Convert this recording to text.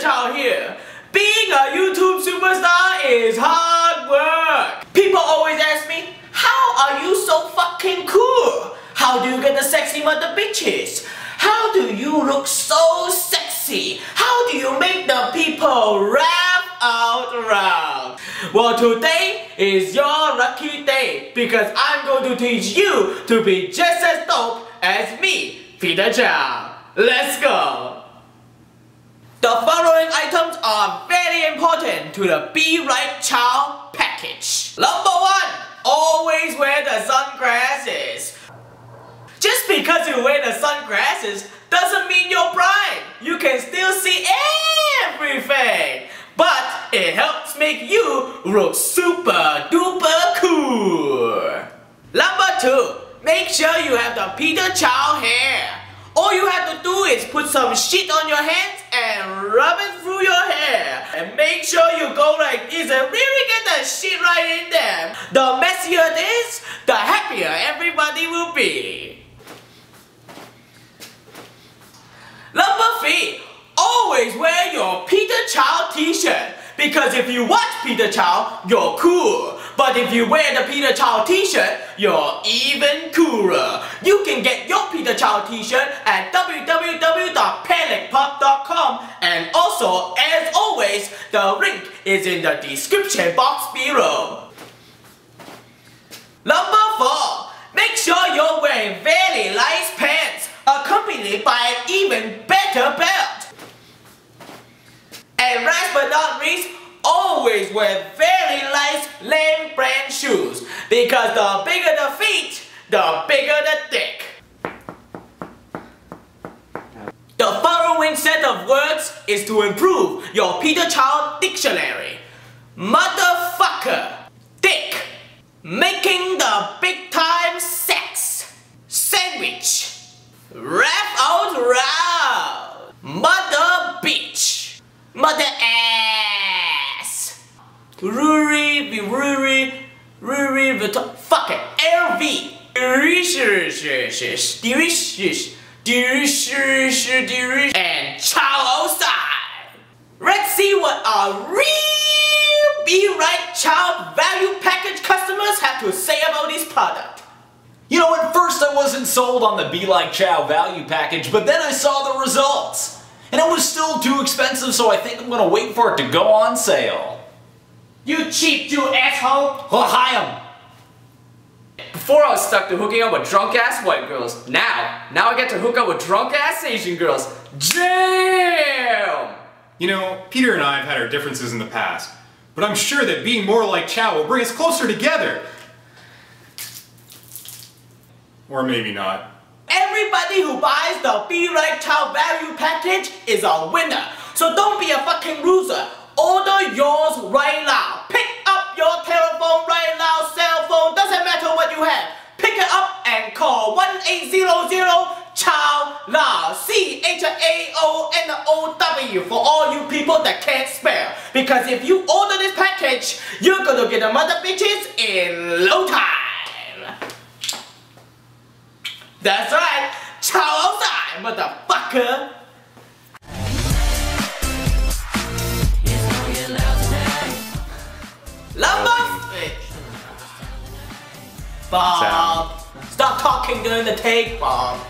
Peter Chao here. Being a YouTube superstar is hard work. People always ask me, how are you so fucking cool? How do you get the sexy mother bitches? How do you look so sexy? How do you make the people laugh out loud? Well, today is your lucky day because I'm going to teach you to be just as dope as me, Peter Chao. Let's go! The following items are very important to the Be Right Chao package. Number one, always wear the sunglasses. Just because you wear the sunglasses doesn't mean you're blind. You can still see everything. But it helps make you look super duper cool. Number two, make sure you have the Peter Chao hair. All you have to do is put some shit on your hands and rub it through your hair. And make sure you go like this and really get the shit right in there. The messier it is, the happier everybody will be. Number three, always wear your Peter Chao t-shirt. Because if you watch Peter Chao, you're cool. But if you wear the Peter Chao t-shirt, you're even cooler. You can get your Peter Chao t-shirt at www.panicpop.com, and also, as always, the link is in the description box below. Number four, make sure you're wearing very nice pants, accompanied by an even better belt. And last but not least, always wear very nice Lane brand shoes, because the bigger the feet, the bigger the dick. The following set of words is to improve your Peter Chao dictionary. Motherfucker, dick, making the big time sex, sandwich, laugh out loud, mother bitch, mother ass, fuck it, LV, delicious, and Chao outside. Let's see what our real Be Right Chao value package customers have to say about this product. You know, at first I wasn't sold on the Be Like Chao value package, but then I saw the results. And it was still too expensive, so I think I'm gonna wait for it to go on sale. You cheap, you asshole! Lahayim! Before I was stuck to hooking up with drunk-ass white girls. Now I get to hook up with drunk-ass Asian girls. Jam! You know, Peter and I have had our differences in the past, but I'm sure that being more like Chao will bring us closer together. Or maybe not. Everybody who buys the Be Right Chao value package is a winner. So don't be a fucking loser. Order yours right now. Pick up your telephone right now, cell phone, doesn't matter what you have. Pick it up and call 1-800-CHAO-LOW, C-H-A-O-N-O-W, for all you people that can't spell. Because if you order this package, you're gonna get the mother bitches in no time. That's right, Chao outside, motherfucker. Bob, stop talking during the take, Bob.